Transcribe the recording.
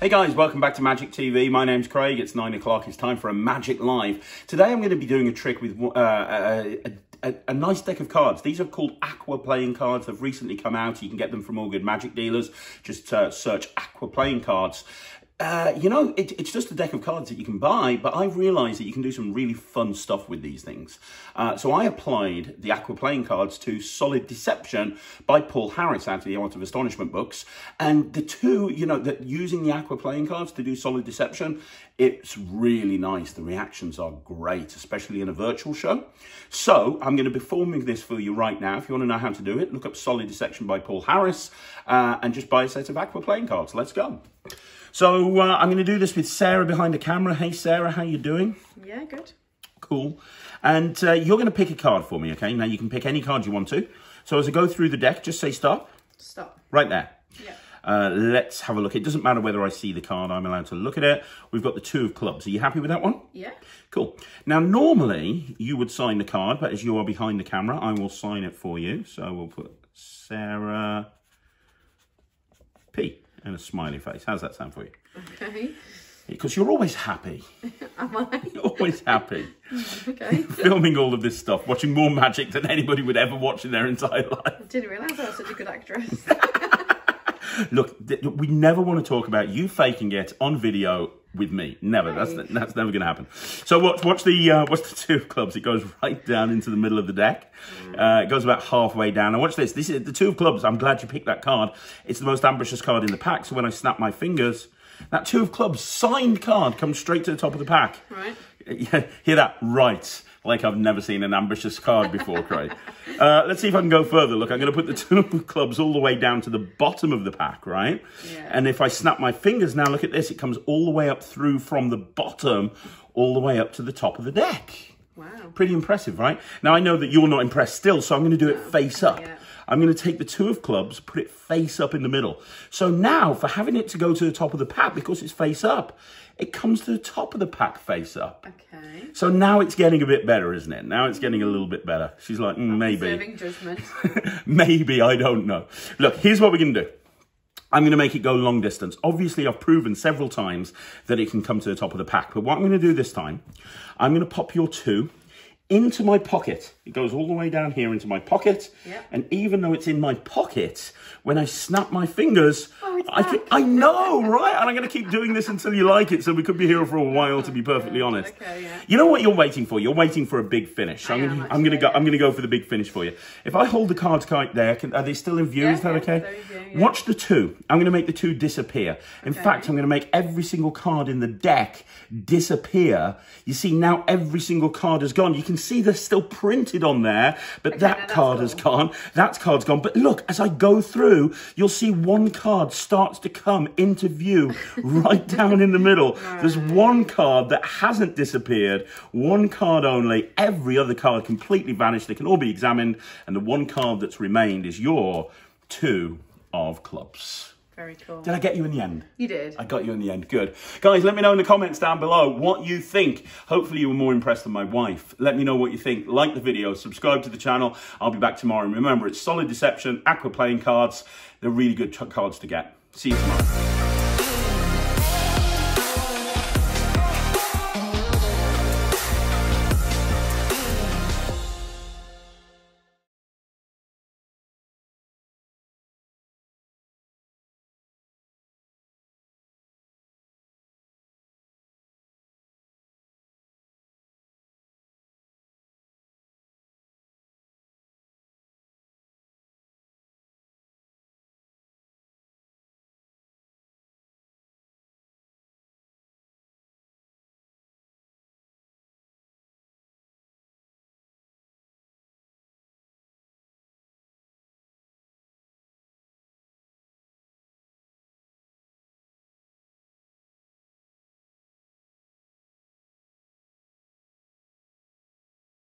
Hey guys, welcome back to Magic TV. My name's Craig. It's 9 o'clock. It's time for a Magic Live. Today I'm going to be doing a trick with a nice deck of cards. These are called Aqua playing cards. They've recently come out. You can get them from all good magic dealers. Just search Aqua playing cards. You know, it's just a deck of cards that you can buy, but I realised that you can do some really fun stuff with these things. So I applied the Aqua playing cards to Solid Deception by Paul Harris out of the Art of Astonishment books. And the two, you know, that using the Aqua playing cards to do Solid Deception, it's really nice. The reactions are great, especially in a virtual show. So I'm going to be performing this for you right now. If you want to know how to do it, look up Solid Deception by Paul Harris and just buy a set of Aqua playing cards. Let's go. So I'm going to do this with Sarah behind the camera. Hey, Sarah, how you doing? Yeah, good. Cool. And you're going to pick a card for me, okay? Now, you can pick any card you want to. So as I go through the deck, just say stop. Stop. Right there. Yeah. Let's have a look. It doesn't matter whether I see the card. I'm allowed to look at it. We've got the two of clubs. Are you happy with that one? Yeah. Cool. Now, normally, you would sign the card, but as you are behind the camera, I will sign it for you. So we'll put Sarah P. and a smiley face. How's that sound for you? Okay. Because you're always happy. Am I? You're always happy. Okay. Filming all of this stuff, watching more magic than anybody would ever watch in their entire life. I didn't realise I was such a good actress. Look, we never want to talk about you faking it on video with me. Never. Hey. That's never going to happen. So watch the two of clubs. It goes right down into the middle of the deck. It goes about halfway down. And watch this. This is the two of clubs. I'm glad you picked that card. It's the most ambitious card in the pack. So when I snap my fingers, that two of clubs signed card comes straight to the top of the pack. Right. Hear that? Right. Like I've never seen an ambitious card before, Craig. Let's see if I can go further. Look, I'm going to put the two of clubs all the way down to the bottom of the pack, right? Yeah. And if I snap my fingers now, look at this. It comes all the way up through from the bottom all the way up to the top of the deck. Wow. Pretty impressive, right? Now, I know that you're not impressed still, so I'm going to do it face up. Yeah. I'm going to take the two of clubs, put it face up in the middle. So now, for having it to go to the top of the pack, because it's face up, it comes to the top of the pack face up. Okay. So now it's getting a bit better, isn't it? Now it's getting a little bit better. She's like, maybe. I'm reserving judgment. Maybe, I don't know. Look, here's what we're going to do. I'm going to make it go long distance. Obviously, I've proven several times that it can come to the top of the pack. But what I'm going to do this time, I'm going to pop your two into my pocket. It goes all the way down here into my pocket. Yep. And even though it's in my pocket, when I snap my fingers, I know, right? And I'm going to keep doing this until you like it. So we could be here for a while, to be perfectly honest. Okay, yeah. You know what you're waiting for? You're waiting for a big finish. So I'm going to go for the big finish for you. If I hold the cards right there, are they still in view? Yeah, is that okay? They're in view, yeah. Watch the two. I'm going to make the two disappear. In fact, I'm going to make every single card in the deck disappear. You see, now every single card is gone. You can see they're still printed on there, but that card has gone, that card's gone. But look, as I go through, you'll see one card starts to come into view right down in the middle. Right. There's one card that hasn't disappeared, one card only. Every other card completely vanished. They can all be examined. And the one card that's remained is your two of clubs. Very cool. Did I get you in the end? You did. I got you in the end. Good. Guys, let me know in the comments down below what you think. Hopefully you were more impressed than my wife. Let me know what you think. Like the video. Subscribe to the channel. I'll be back tomorrow. And remember, it's Solid Deception, Aqua playing cards. They're really good cards to get. See you tomorrow.